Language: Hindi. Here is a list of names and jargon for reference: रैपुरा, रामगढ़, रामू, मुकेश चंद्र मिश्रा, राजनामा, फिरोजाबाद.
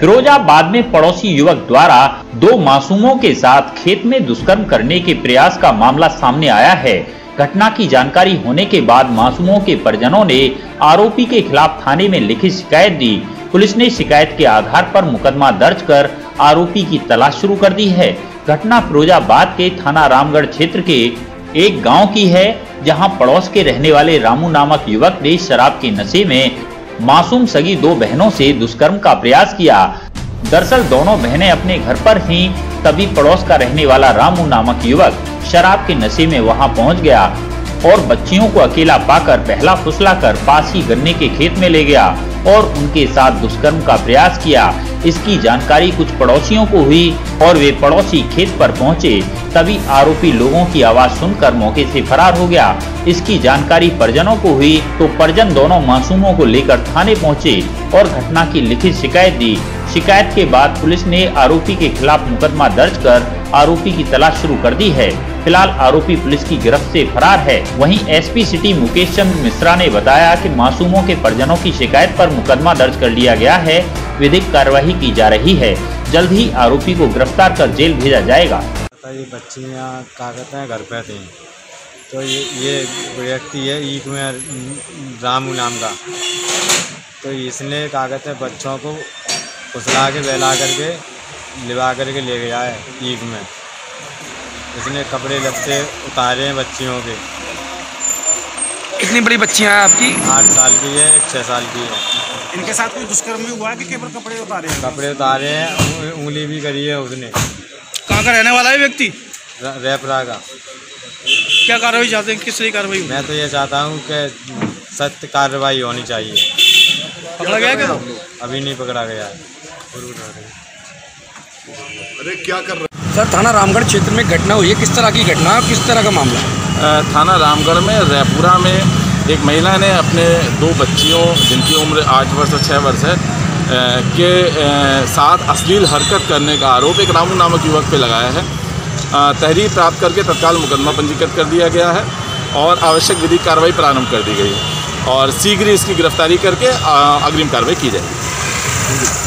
फिरोजाबाद में पड़ोसी युवक द्वारा दो मासूमों के साथ खेत में दुष्कर्म करने के प्रयास का मामला सामने आया है। घटना की जानकारी होने के बाद मासूमों के परिजनों ने आरोपी के खिलाफ थाने में लिखित शिकायत दी। पुलिस ने शिकायत के आधार पर मुकदमा दर्ज कर आरोपी की तलाश शुरू कर दी है। घटना फिरोजाबाद के थाना रामगढ़ क्षेत्र के एक गांव की है, जहां पड़ोस के रहने वाले रामू नामक युवक ने शराब के नशे में मासूम सगी दो बहनों से दुष्कर्म का प्रयास किया। दरअसल दोनों बहनें अपने घर पर थीं, तभी पड़ोस का रहने वाला रामू नामक युवक शराब के नशे में वहां पहुंच गया और बच्चियों को अकेला पाकर बहला फुसला कर पास ही गन्ने के खेत में ले गया और उनके साथ दुष्कर्म का प्रयास किया। इसकी जानकारी कुछ पड़ोसियों को हुई और वे पड़ोसी खेत पर पहुंचे, तभी आरोपी लोगों की आवाज सुनकर मौके से फरार हो गया। इसकी जानकारी परिजनों को हुई तो परिजन दोनों मासूमों को लेकर थाने पहुंचे और घटना की लिखित शिकायत दी। शिकायत के बाद पुलिस ने आरोपी के खिलाफ मुकदमा दर्ज कर आरोपी की तलाश शुरू कर दी है। फिलहाल आरोपी पुलिस की गिरफ्त से फरार है। वहीं एसपी सिटी मुकेश चंद्र मिश्रा ने बताया कि मासूमों के परिजनों की शिकायत पर मुकदमा दर्ज कर लिया गया है। विधिक कार्यवाही की जा रही है। जल्द ही आरोपी को गिरफ्तार कर जेल भेजा जाएगा। ये बच्चियाँ कहते हैं घर पे थे तो ये व्यक्ति है ईट में रामू नाम का, तो इसने कहते हैं बच्चों को फुसला के बहला करके लिवा करके ले गया है ईट में। इसने कपड़े लपटे उतारे हैं बच्चियों के। कितनी बड़ी बच्चियाँ हैं आपकी? 8 साल की है, 6 साल की है। इनके साथ कोई दुष्कर्म हुआ है कि केवल कपड़े उतारे हैं? कपड़े उतारे हैं, उंगली भी करी है उसने। कहाँ का रहने वाला है व्यक्ति? रैपुरा का। क्या कार्रवाई चाहते हैं, किस लिए कार्रवाई? मैं तो ये चाहता हूँ कि सख्त कार्रवाई होनी चाहिए। पकड़ा गया क्या? अभी नहीं पकड़ा गया। अरे क्या कर रहे हैं सर? थाना रामगढ़ क्षेत्र में घटना हुई है, किस तरह की घटना, किस तरह का मामला? थाना रामगढ़ में रैपुरा में एक महिला ने अपने दो बच्चियों जिनकी उम्र 8 वर्ष और 6 वर्ष है के साथ अश्लील हरकत करने का आरोप एक रामू नामक युवक पे लगाया है। तहरीर प्राप्त करके तत्काल मुकदमा पंजीकृत कर दिया गया है और आवश्यक विधिक कार्रवाई प्रारंभ कर दी गई है और शीघ्र ही इसकी गिरफ्तारी करके अग्रिम कार्रवाई की जाएगी।